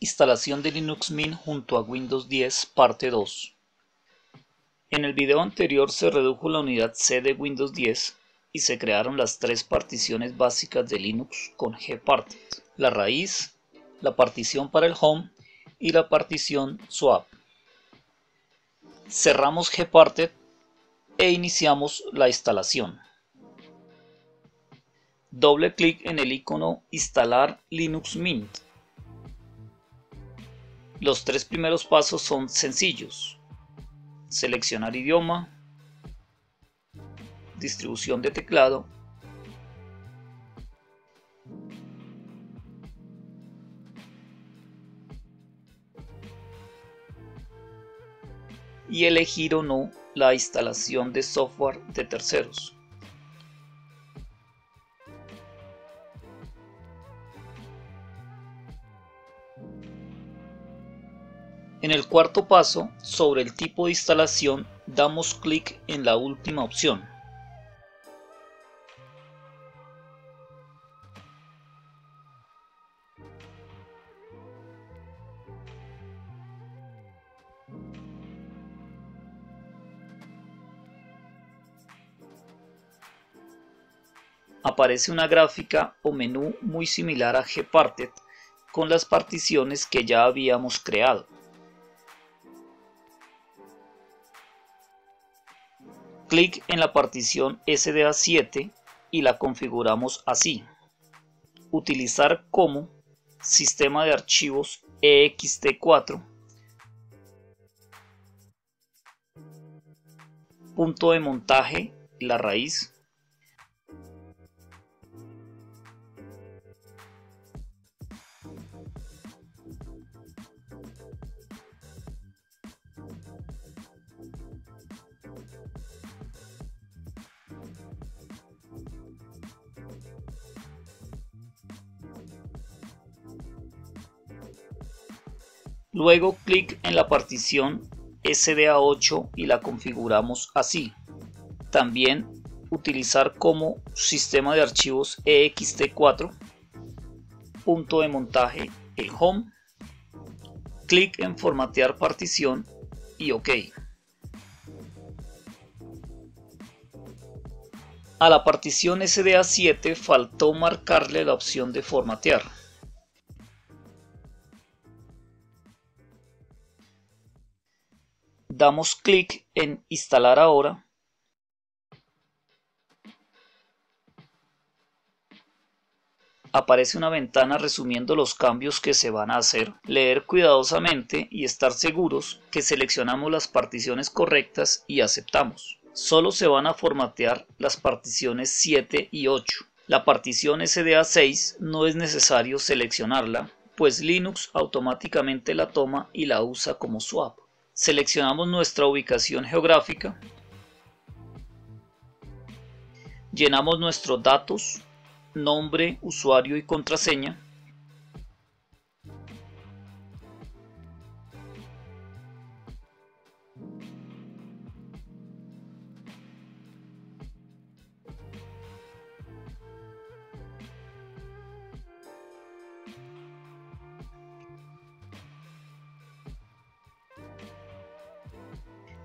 Instalación de Linux Mint junto a Windows 10 parte 2. En el video anterior se redujo la unidad C de Windows 10 y se crearon las tres particiones básicas de Linux con GParted: la raíz, la partición para el home y la partición swap. Cerramos GParted e iniciamos la instalación. Doble clic en el icono Instalar Linux Mint. Los tres primeros pasos son sencillos: seleccionar idioma, distribución de teclado y elegir o no la instalación de software de terceros. En el cuarto paso, sobre el tipo de instalación, damos clic en la última opción. Aparece una gráfica o menú muy similar a GParted con las particiones que ya habíamos creado. Clic en la partición SDA7 y la configuramos así: utilizar como sistema de archivos EXT4, punto de montaje la raíz, luego clic en la partición SDA8 y la configuramos así. También utilizar como sistema de archivos EXT4, punto de montaje el home, clic en formatear partición y OK. A la partición SDA7 faltó marcarle la opción de formatear. Damos clic en Instalar ahora . Aparece una ventana resumiendo los cambios que se van a hacer. Leer cuidadosamente y estar seguros que seleccionamos las particiones correctas y aceptamos. Solo se van a formatear las particiones 7 y 8. La partición SDA 6 no es necesario seleccionarla, pues Linux automáticamente la toma y la usa como swap. Seleccionamos nuestra ubicación geográfica, llenamos nuestros datos, nombre, usuario y contraseña,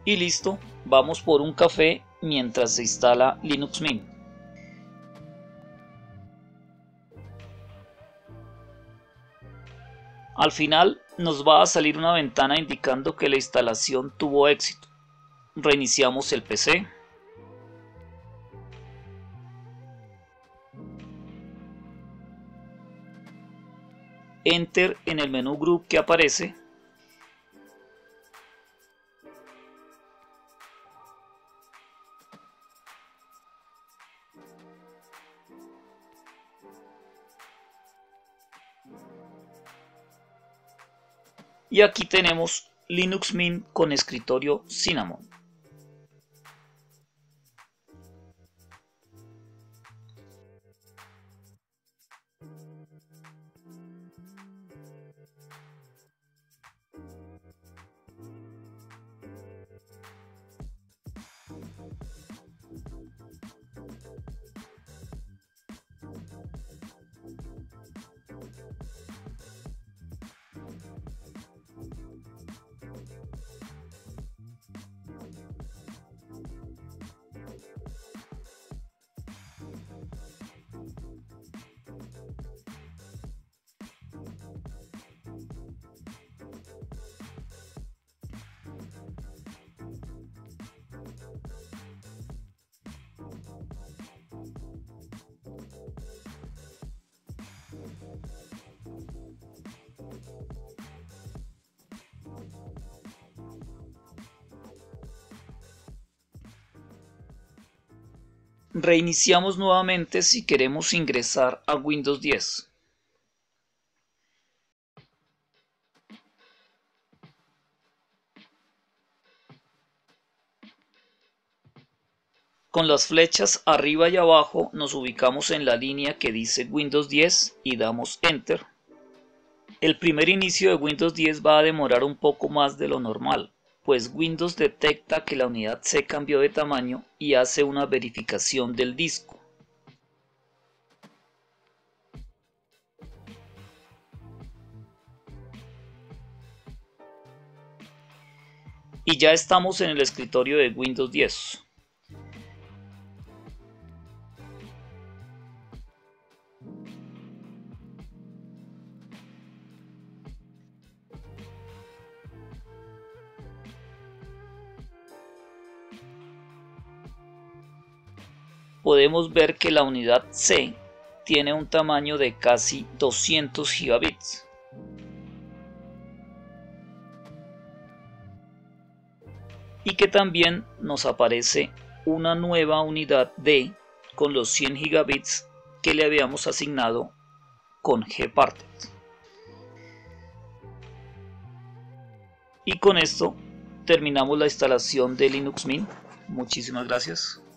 y listo, vamos por un café mientras se instala Linux Mint. Al final nos va a salir una ventana indicando que la instalación tuvo éxito. Reiniciamos el PC. Enter en el menú Grub que aparece. Y aquí tenemos Linux Mint con escritorio Cinnamon. Reiniciamos nuevamente si queremos ingresar a Windows 10. Con las flechas arriba y abajo nos ubicamos en la línea que dice Windows 10 y damos Enter. El primer inicio de Windows 10 va a demorar un poco más de lo normal, pues Windows detecta que la unidad se cambió de tamaño y hace una verificación del disco. Y ya estamos en el escritorio de Windows 10. Podemos ver que la unidad C tiene un tamaño de casi 200 gigabits. Y que también nos aparece una nueva unidad D con los 100 gigabits que le habíamos asignado con GParted. Y con esto terminamos la instalación de Linux Mint. Muchísimas gracias.